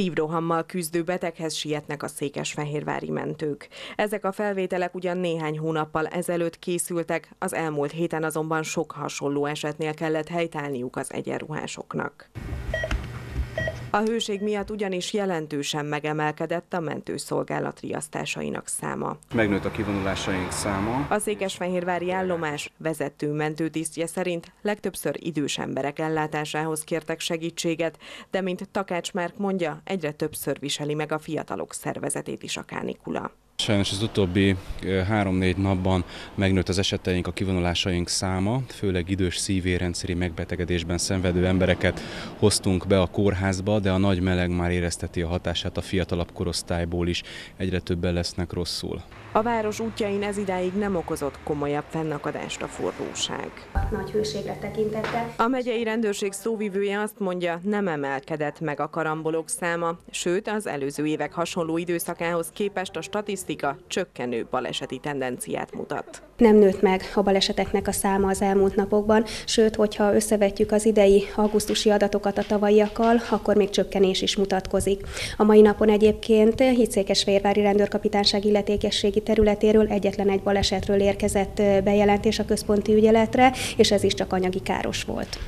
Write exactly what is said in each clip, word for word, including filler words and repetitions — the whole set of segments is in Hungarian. Szívrohammal küzdő beteghez sietnek a székesfehérvári mentők. Ezek a felvételek ugyan néhány hónappal ezelőtt készültek, az elmúlt héten azonban sok hasonló esetnél kellett helytállniuk az egyenruhásoknak. A hőség miatt ugyanis jelentősen megemelkedett a mentőszolgálat riasztásainak száma. Megnőtt a kivonulásaink száma. A székesfehérvári állomás vezető mentőtisztje szerint legtöbbször idős emberek ellátásához kértek segítséget, de mint Takács Márk mondja, egyre többször viseli meg a fiatalok szervezetét is a kánikula. Sajnos az utóbbi három-négy napban megnőtt az eseteink, a kivonulásaink száma, főleg idős szívérrendszeri megbetegedésben szenvedő embereket hoztunk be a kórházba, de a nagy meleg már érezteti a hatását a fiatalabb korosztályból is, egyre többen lesznek rosszul. A város útjain ez idáig nem okozott komolyabb fennakadást a forróság. Nagy hőségre tekintettel. A megyei rendőrség szóvivője azt mondja, nem emelkedett meg a karambolók száma, sőt az előző évek hasonló időszakához képest a statisztikai csökkenő baleseti tendenciát mutat. Nem nőtt meg a baleseteknek a száma az elmúlt napokban, sőt, hogyha összevetjük az idei augusztusi adatokat a tavalyiakkal, akkor még csökkenés is mutatkozik. A mai napon egyébként itt Székesfehérvári rendőrkapitányság illetékességi területéről egyetlen egy balesetről érkezett bejelentés a központi ügyeletre, és ez is csak anyagi káros volt.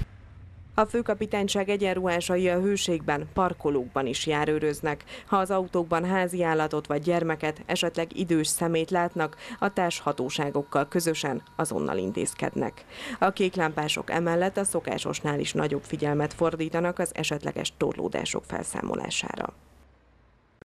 A főkapitányság egyenruhásai a hőségben, parkolókban is járőröznek. Ha az autókban házi állatot vagy gyermeket, esetleg idős szemét látnak, a társhatóságokkal közösen azonnal intézkednek. A kéklámpások emellett a szokásosnál is nagyobb figyelmet fordítanak az esetleges torlódások felszámolására.